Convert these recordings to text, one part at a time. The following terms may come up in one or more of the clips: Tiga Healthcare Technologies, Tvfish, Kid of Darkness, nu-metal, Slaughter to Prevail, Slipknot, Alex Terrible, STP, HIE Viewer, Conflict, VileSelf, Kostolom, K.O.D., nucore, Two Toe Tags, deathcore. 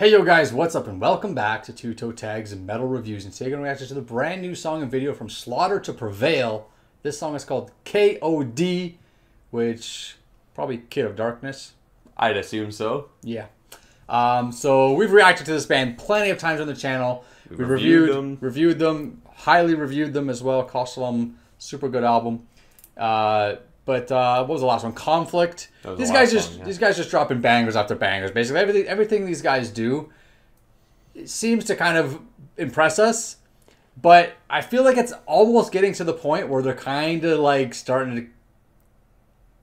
Hey yo guys, what's up and welcome back to Two Toe Tags and Metal Reviews, and today we're going to react to the brand new song and video from Slaughter to Prevail. This song is called K.O.D., which probably Kid of Darkness. I'd assume so. Yeah. So we've reacted to this band plenty of times on the channel. We've reviewed them, highly reviewed them as well. Kostolom, super good album. But what was the last one? Conflict. These guys just dropping bangers after bangers. Basically, everything these guys do, it seems to kind of impress us. But I feel like it's almost getting to the point where they're kind of like starting to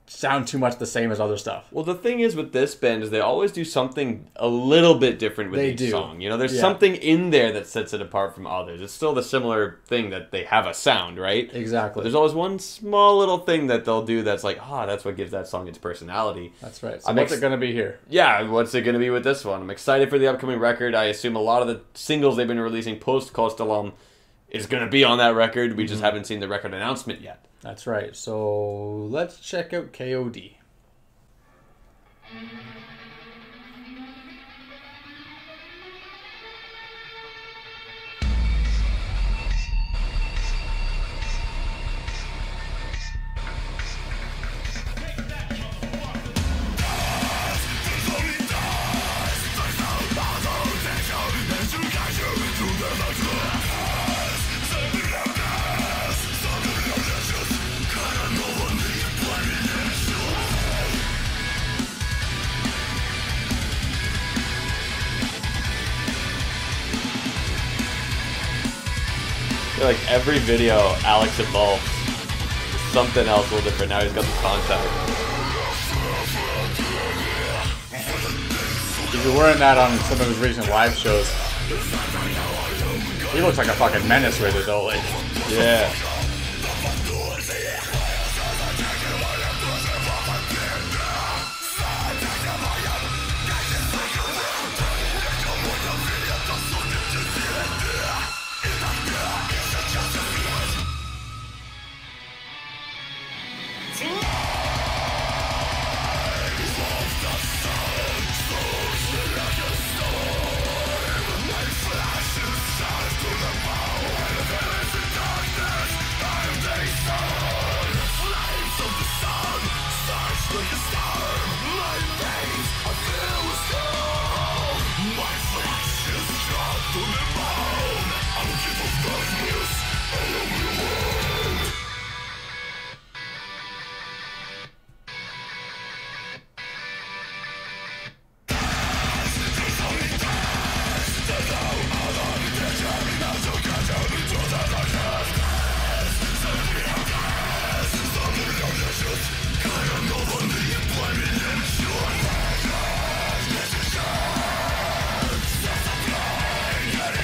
sound too much the same as other stuff. Well, the thing is with this band is they always do something a little bit different with each song. You know, there's something in there that sets it apart from others. It's still the similar thing that they have a sound, right? Exactly. But there's always one small little thing that they'll do that's like, ah, oh, that's what gives that song its personality. That's right. So what's it going to be here? Yeah, what's it going to be with this one? I'm excited for the upcoming record. I assume a lot of the singles they've been releasing post-Kostolom is going to be on that record. We just haven't seen the record announcement yet. That's right. So let's check out K.O.D. I feel like every video, Alex evolves something else a little different. Now he's got the contact. He's wearing that on some of his recent live shows. He looks like a fucking menace with it though, like. Yeah.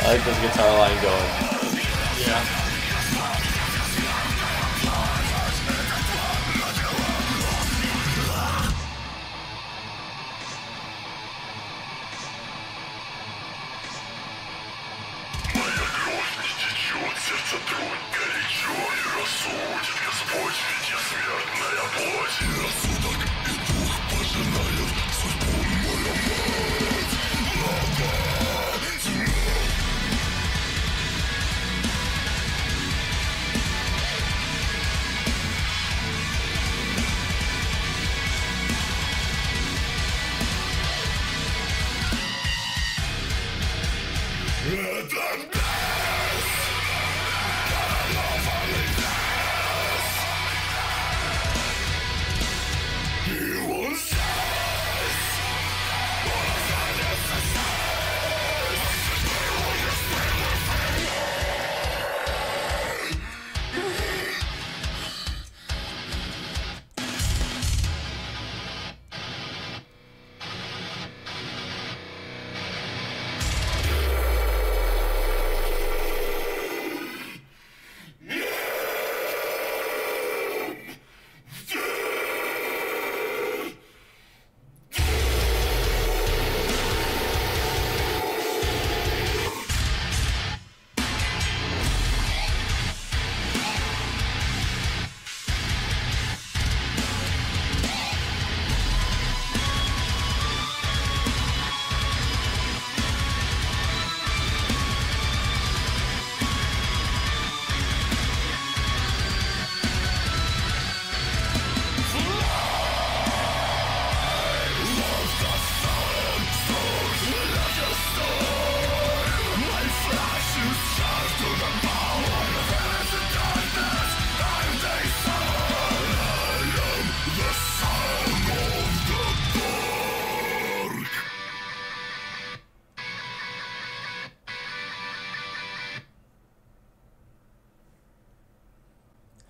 I like this guitar line going. Yeah.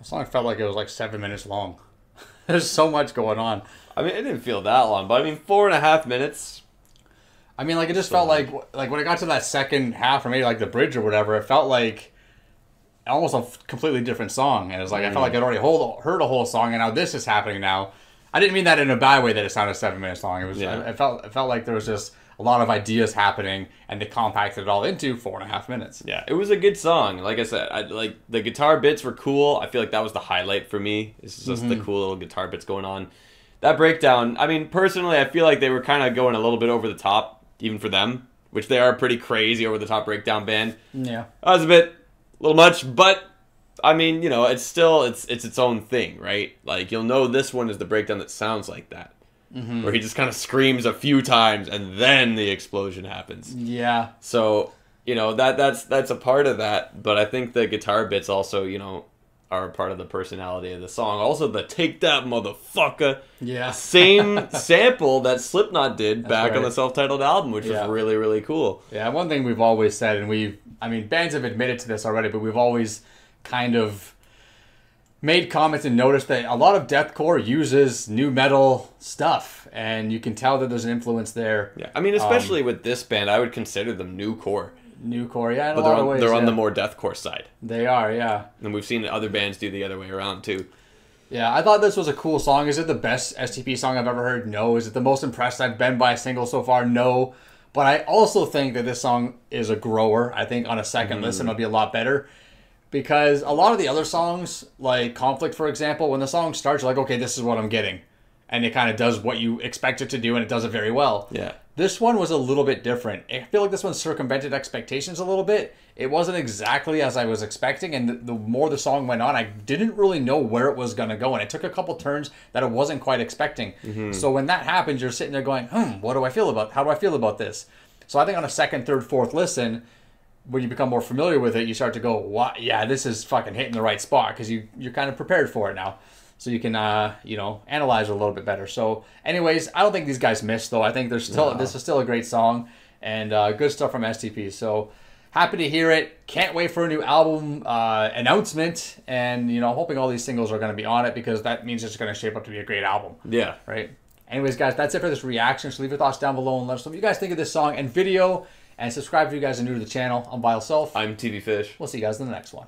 The song felt like it was like 7 minutes long. There's so much going on. I mean, it didn't feel that long, but I mean, 4.5 minutes. I mean, like, it just felt like when it got to that second half, or maybe like the bridge or whatever, it felt like almost a completely different song. And it was like, I felt like I'd already heard a whole song, and now this is happening now. I didn't mean that in a bad way that it sounded 7 minutes long. It was, it felt like there was just a lot of ideas happening, and they compacted it all into 4.5 minutes. Yeah, it was a good song. Like I said, like the guitar bits were cool. I feel like that was the highlight for me. It's just the cool little guitar bits going on. That breakdown, I mean, personally, I feel like they were kind of going a little bit over the top, even for them, which they are a pretty crazy over-the-top breakdown band. Yeah. That was a little much, but, I mean, you know, it's still, it's its own thing, right? Like, you'll know this one is the breakdown that sounds like that, where he just kind of screams a few times, and then the explosion happens. Yeah. So, you know, that's a part of that, but I think the guitar bits also, you know, are part of the personality of the song. Also, the "Take That, Motherfucker." Yeah. Same sample that Slipknot did back on the self-titled album, which was really, really cool. Yeah, one thing we've always said, and I mean, bands have admitted to this already, but we've always kind of made comments and noticed that a lot of deathcore uses nu metal stuff, and you can tell that there's an influence there. Yeah, I mean, especially with this band, I would consider them nucore. Nucore, yeah, in but a lot of ways. They're on the more deathcore side. They are, yeah. And we've seen other bands do the other way around, too. Yeah, I thought this was a cool song. Is it the best STP song I've ever heard? No. Is it the most impressed I've been by a single so far? No. But I also think that this song is a grower. I think on a second listen, it'll be a lot better. Because a lot of the other songs, like Conflict, for example, when the song starts, you're like, okay, this is what I'm getting. And it kind of does what you expect it to do, and it does it very well. Yeah. This one was a little bit different. I feel like this one circumvented expectations a little bit. It wasn't exactly as I was expecting, and the more the song went on, I didn't really know where it was going to go, and it took a couple turns that I wasn't quite expecting. So when that happens, you're sitting there going, what do I feel about? How do I feel about this? So I think on a second, third, fourth listen, when you become more familiar with it, you start to go, wow, yeah, this is fucking hitting the right spot, because you're kind of prepared for it now. So you can, you know, analyze it a little bit better. So anyways, I don't think these guys missed, though. I think there's still this is still a great song, and good stuff from STP. So happy to hear it. Can't wait for a new album announcement. And, you know, hoping all these singles are going to be on it, because that means it's going to shape up to be a great album. Yeah. Right? Anyways, guys, that's it for this reaction. So leave your thoughts down below and let us know what you guys think of this song and video. And subscribe if you guys are new to the channel. I'm VileSelf. I'm Tvfish. We'll see you guys in the next one.